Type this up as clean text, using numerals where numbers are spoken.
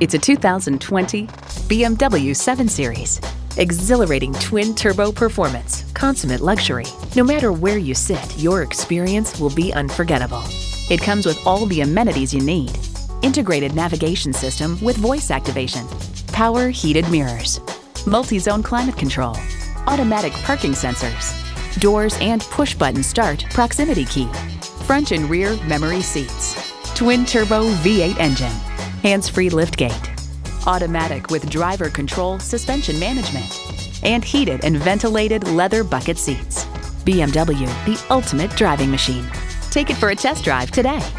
It's a 2020 BMW 7 Series. Exhilarating twin-turbo performance, consummate luxury. No matter where you sit, your experience will be unforgettable. It comes with all the amenities you need. Integrated navigation system with voice activation, power heated mirrors, multi-zone climate control, automatic parking sensors, doors and push-button start proximity key, front and rear memory seats, twin-turbo V8 engine, hands-free liftgate, automatic with driver control suspension management, and heated and ventilated leather bucket seats. BMW, the ultimate driving machine. Take it for a test drive today.